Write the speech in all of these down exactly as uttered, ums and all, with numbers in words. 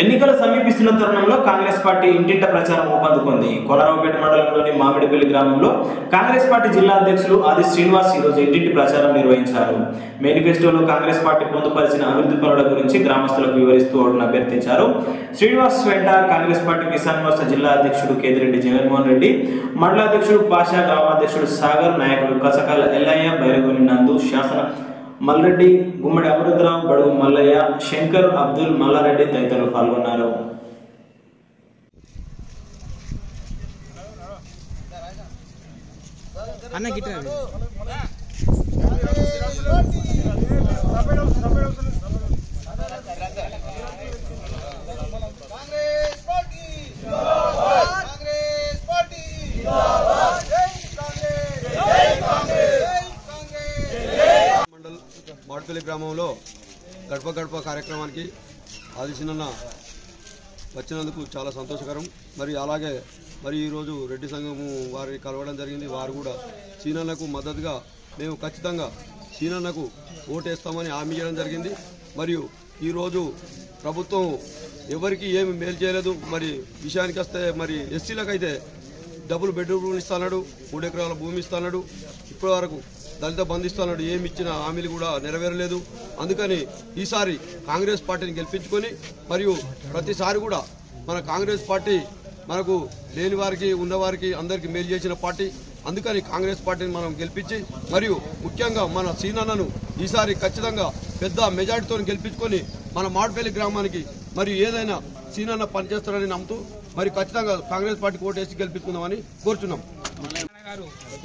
ఎన్నికల సమీపిస్తున్న తరుణంలో కాంగ్రెస్ పార్టీ ఇంటింట ప్రచారం ఊపందుకుంది. కొలారావుపేట మండలంలోని మామిడిపల్లి గ్రామంలో కాంగ్రెస్ పార్టీ జిల్లా అధ్యక్షులు ఆది శ్రీనివాస్ ఈరోజు ఇంటింటి ప్రచారం నిర్వహించారు. మేనిఫెస్టోలో కాంగ్రెస్ పార్టీ పొందుపరిచిన అభివృద్ధి పనుల గురించి గ్రామస్తులకు వివరిస్తూ ఓటును అభ్యర్థించారు. శ్రీనివాస్ వెంట కాంగ్రెస్ పార్టీ కిసాన్ మోర్చా జిల్లా అధ్యక్షుడు కేదిరెడ్డి జగన్మోహన్ రెడ్డి, మండలాధ్యక్షుడు పాషా, గ్రామాధ్యక్షుడు సాగర్, నాయకులు కసకాల ఎల్లయ్య, బైరగోని నందు, శాసన మల్రెడ్డి, గుమ్మడి అమృతరావు, బడుగు మల్లయ్య, శంకర్, అబ్దుల్, మల్లారెడ్డి తదితరులు పాల్గొన్నారు. మాడిపల్లి గ్రామంలో గడప గడప కార్యక్రమానికి ఆదిశీనన్న వచ్చినందుకు చాలా సంతోషకరం. మరి అలాగే మరి ఈరోజు రెడ్డి సంఘము వారిని కలవడం జరిగింది. వారు కూడా సీనన్నకు మద్దతుగా మేము ఖచ్చితంగా సీనన్నకు ఓటేస్తామని హామీ ఇవ్వడం జరిగింది. మరియు ఈరోజు ప్రభుత్వం ఎవరికి ఏమి మేలు చేయలేదు. మరి విషయానికి వస్తే మరి ఎస్సీలకైతే డబుల్ బెడ్రూమ్ ఇస్తాడు, మూడు ఎకరాల భూమి ఇస్తాడు, ఇప్పటి వరకు దళిత బంధిస్తున్నాడు, ఏమి ఇచ్చిన హామీలు కూడా నెరవేరలేదు. అందుకని ఈసారి కాంగ్రెస్ పార్టీని గెలిపించుకొని మరియు ప్రతిసారి కూడా మన కాంగ్రెస్ పార్టీ మనకు లేని వారికి ఉన్నవారికి అందరికీ మేలు చేసిన పార్టీ. అందుకని కాంగ్రెస్ పార్టీని మనం గెలిపించి మరియు ముఖ్యంగా మన సీనన్నను ఈసారి ఖచ్చితంగా పెద్ద మెజార్టీతో గెలిపించుకొని మన మాడిపల్లి గ్రామానికి మరియు ఏదైనా సీనన్న పనిచేస్తారని నమ్ముతూ మరి ఖచ్చితంగా కాంగ్రెస్ పార్టీ ఓటేసి గెలిపించుకుందామని కోరుతున్నాం.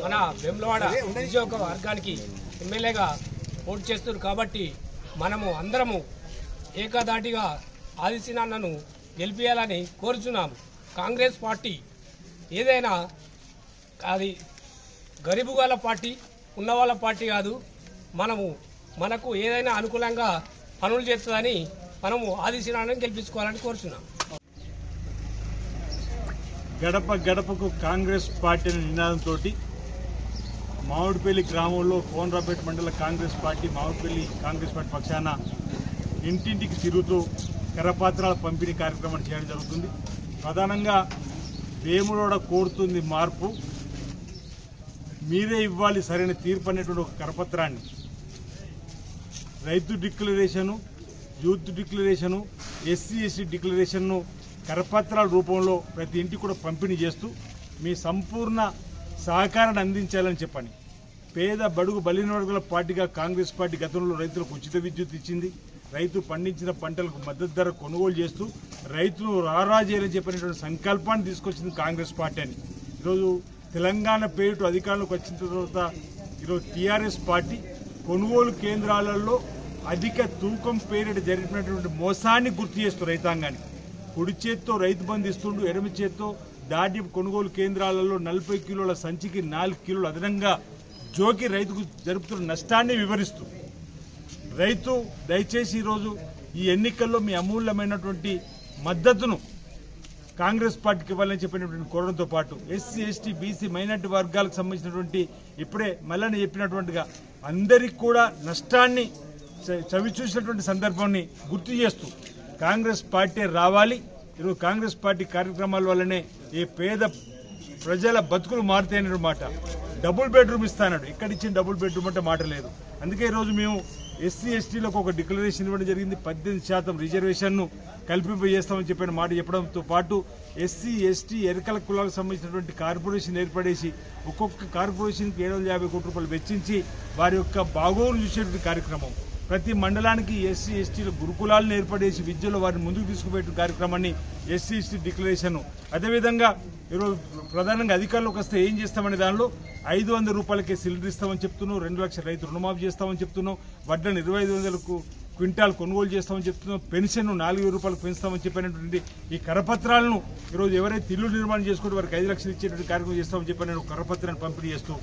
మన వేములవాడ నియోజక వర్గానికి ఎమ్మెల్యేగా పోటీ చేస్తున్నారు కాబట్టి మనము అందరము ఏకదాటిగా ఆదిశీనన్నను గెలిపించాలని కోరుచున్నాము. కాంగ్రెస్ పార్టీ ఏదైనా అది గరీబు గల పార్టీ, ఉన్నవాళ్ళ పార్టీ కాదు. మనము మనకు ఏదైనా అనుకూలంగా పనులు చేస్తుందని మనము ఆదిశీనన్నను గెలిపించుకోవాలని కోరుచున్నాము. గడప గడపకు కాంగ్రెస్ పార్టీ అనే నినాదంతో మామిడిపల్లి గ్రామంలో కోనరాపేట మండల Congress party Mamidipalli Congress party పక్షాన ఇంటింటికి తిరుగుతూ కరపత్రాల పంపిణీ కార్యక్రమం చేయడం జరుగుతుంది. ప్రధానంగా వేములవాడ కోరుతుంది మార్పు, మీరే ఇవ్వాలి సరైన తీర్పు అనేటువంటి ఒక కరపత్రాన్ని రైతు declaration, youth declaration, SC SC డిక్లరేషన్ను కరపత్రాల రూపంలో ప్రతి ఇంటికి కూడా పంపిణీ చేస్తూ మీ సంపూర్ణ సహకారాన్ని అందించాలని చెప్పండి. పేద బడుగు బలిన వర్గాల పార్టీగా కాంగ్రెస్ పార్టీ గతంలో రైతులకు ఉచిత విద్యుత్ ఇచ్చింది. రైతు పండించిన పంటలకు మద్దతు ధర కొనుగోలు చేస్తూ రైతును రారాజేయాలని చెప్పినటువంటి సంకల్పాన్ని తీసుకొచ్చింది కాంగ్రెస్ పార్టీ అని. ఈరోజు తెలంగాణ పేరిట అధికారంలోకి వచ్చిన తర్వాత ఈరోజు టీఆర్ఎస్ పార్టీ కొనుగోలు కేంద్రాలలో అధిక తూకం పేరిట జరిగినటువంటి మోసాన్ని గుర్తు చేస్తూ రైతాంగాన్ని కుడి చేత్తో రైతు బంధు ఇస్తుండు, ఎడమ చేత్తో దాడిపు కొనుగోలు కేంద్రాలలో నలభై కిలోల సంచికి నాలుగు కిలోలు అదనంగా జోకి రైతుకు జరుపుతున్న నష్టాన్ని వివరిస్తూ రైతు దయచేసి ఈరోజు ఈ ఎన్నికల్లో మీ అమూల్యమైనటువంటి మద్దతును కాంగ్రెస్ పార్టీకి ఇవ్వాలని చెప్పినటువంటి కోరడంతో పాటు ఎస్సీ ఎస్టీ బీసీ మైనార్టీ వర్గాలకు సంబంధించినటువంటి ఇప్పుడే మళ్ళీ చెప్పినటువంటిగా అందరికీ కూడా నష్టాన్ని చవిచూసినటువంటి సందర్భాన్ని గుర్తు చేస్తూ కాంగ్రెస్ పార్టీ రావాలి. ఈరోజు కాంగ్రెస్ పార్టీ కార్యక్రమాల వల్లనే ఈ పేద ప్రజల బతుకులు మారుతాయనే మాట. డబుల్ బెడ్రూమ్ ఇస్తానన్నాడు, ఇక్కడ ఇచ్చిన డబుల్ బెడ్రూమ్ అంటే మాట లేదు. అందుకే ఈరోజు మేము ఎస్సీ ఎస్టీలకు ఒక డిక్లరేషన్ ఇవ్వడం జరిగింది. పద్దెనిమిది శాతం రిజర్వేషన్ను కల్పింపజేస్తామని చెప్పిన మాట చెప్పడంతో పాటు ఎస్సీ ఎస్టీ ఎరకల కులాలకు సంబంధించినటువంటి కార్పొరేషన్ ఏర్పడేసి ఒక్కొక్క కార్పొరేషన్కి ఏడు వందల యాభై కోట్ల రూపాయలు వెచ్చించి వారి యొక్క బాగోగులు చూసేటువంటి కార్యక్రమం, ప్రతి మండలానికి ఎస్సీ ఎస్టీల గురుకులాలను ఏర్పడేసి విద్యలో వారిని ముందుకు తీసుకుపోయే కార్యక్రమాన్ని ఎస్సీ ఎస్టీ డిక్లరేషను. అదేవిధంగా ఈరోజు ప్రధానంగా అధికారులకు వస్తే ఏం చేస్తామనే దానిలో ఐదు వందల రూపాయలకే సిలిండర్ ఇస్తామని చెప్తున్నాం, రెండు లక్షల రైతు రుణమాఫీ చేస్తామని చెప్తున్నాం, వడ్లను ఇరవై ఐదు వందలకు క్వింటాల్ కొనుగోలు చేస్తామని చెప్తున్నాం, పెన్షన్ నాలుగు వేల రూపాయలకు పెంచుతామని చెప్పినటువంటి ఈ కరపత్రాలను ఈరోజు ఎవరైతే ఇల్లు నిర్మాణం చేసుకుంటే వారికి ఐదు లక్షలు ఇచ్చేటువంటి కార్యక్రమం చేస్తామని చెప్పి కరపత్రాన్ని పంపిణీ చేస్తూ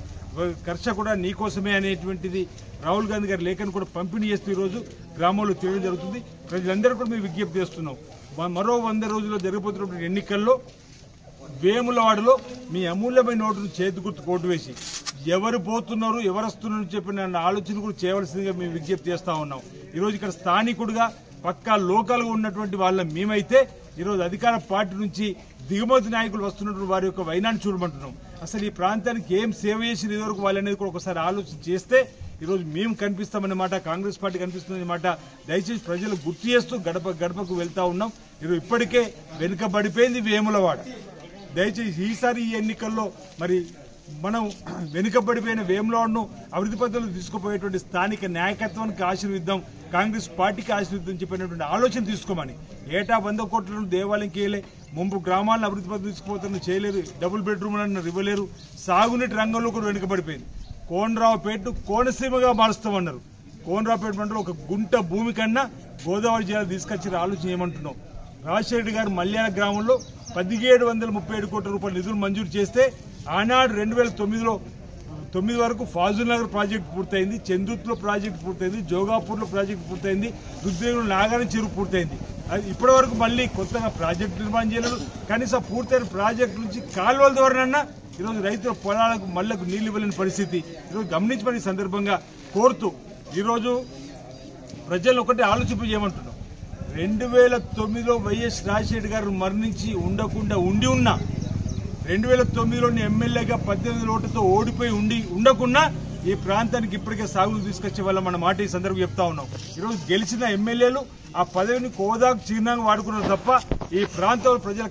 కర్ష కూడా నీకోసమే అనేటువంటిది రాహుల్ గాంధీ గారి లేఖను కూడా పంపిణీ చేస్తూ ఈరోజు గ్రామంలో తీయడం జరుగుతుంది. ప్రజలందరూ కూడా మేము విజ్ఞప్తి చేస్తున్నాం, మరో వంద రోజుల్లో జరగబోతున్నటువంటి ఎన్నికల్లో వేములవాడలో మీ అమూల్యమైన నోటును చేతి గుర్తు కోటు వేసి ఎవరు పోతున్నారు ఎవరు వస్తున్నారు చెప్పిన ఆలోచన కూడా చేయవలసిందిగా మేము విజ్ఞప్తి చేస్తూ ఉన్నాం. ఈరోజు ఇక్కడ స్థానికుడిగా పక్కా లోకల్గా ఉన్నటువంటి వాళ్ళం మేమైతే ఈరోజు అధికార పార్టీ నుంచి దిగుమతి నాయకులు వస్తున్నటువంటి వారి యొక్క వైనాన్ని చూడమంటున్నాం. అసలు ఈ ప్రాంతానికి ఏం సేవ చేసిన ఇదివరకు వాళ్ళనేది కూడా ఒకసారి ఆలోచన చేస్తే ఈరోజు మేము కనిపిస్తామన్నమాట, కాంగ్రెస్ పార్టీ కనిపిస్తుందన్నమాట. దయచేసి ప్రజలు గుర్తు చేస్తూ గడప గడపకు వెళ్తా ఉన్నాం. ఈరోజు ఇప్పటికే వెనుకబడిపోయింది వేములవాడ. దయచేసి ఈసారి ఈ ఎన్నికల్లో మరి మనం వెనుకబడిపోయిన వేములవాడను అభివృద్ధి పద్ధతులు తీసుకుపోయేటువంటి స్థానిక నాయకత్వానికి ఆశీర్విద్దాం, కాంగ్రెస్ పార్టీకి ఆశీర్విద్దాం చెప్పినటువంటి ఆలోచన తీసుకోమని. ఏటా వంద కోట్లను దేవాలయం చేయలే, ముంపు గ్రామాలను అభివృద్ధి పద్ధతులు తీసుకుపోతున్న చేయలేరు, డబుల్ బెడ్రూమ్లను ఇవ్వలేరు, సాగునీటి రంగంలో కూడా వెనుకబడిపోయింది. కోనరావుపేటను కోనసీమగా మారుస్తామన్నారు. కోనరావుపేట మండలం ఒక గుంట భూమి కన్నా గోదావరి జిల్లా తీసుకొచ్చిన ఆలోచన ఏమంటున్నాం. రాజశేఖర గారు మల్యాల గ్రామంలో పదిహేడు వందల ముప్పై ఏడు కోట్ల రూపాయల నిధులు మంజూరు చేస్తే ఆనాడు రెండు వేల తొమ్మిదిలో తొమ్మిది వరకు ఫాజుల్ నగర్ ప్రాజెక్టు పూర్తయింది, చందుర్తిలో ప్రాజెక్టు పూర్తయింది, జోగాపూర్లో ప్రాజెక్టు పూర్తయింది, దుద్దేగులు నాగారం చెరువు పూర్తయింది. అది ఇప్పటి వరకు మళ్ళీ కొత్తగా ప్రాజెక్టు నిర్మాణం చేయలేదు. కనీసం పూర్తయిన ప్రాజెక్టు నుంచి కాలువల ద్వారానన్నా ఈరోజు రైతుల పొలాలకు మళ్ళకు నీళ్లు ఇవ్వలేని పరిస్థితి ఈరోజు గమనించమని సందర్భంగా కోరుతూ ఈరోజు ప్రజలు ఒకటి ఆలోచింపజేయమంటున్నాం. రెండు వేల తొమ్మిదిలో వైఎస్ రాజశేఖర గారు మరణించి ఉండకుండా ఉండి ఉన్నా, రెండు వేల తొమ్మిదిలోని ఎమ్మెల్యేగా పద్దెనిమిది ఓట్లతో ఓడిపోయి ఉండి ఉండకుండా ఈ ప్రాంతానికి ఇప్పటికే సాగులు తీసుకొచ్చే వాళ్ళ మన మాట ఈ సందర్భం చెప్తా ఉన్నాం. ఈరోజు గెలిచిన ఎమ్మెల్యేలు ఆ పదవిని కోదాకు చిహ్నంగా వాడుకున్నారు తప్ప ఈ ప్రాంతంలో ప్రజల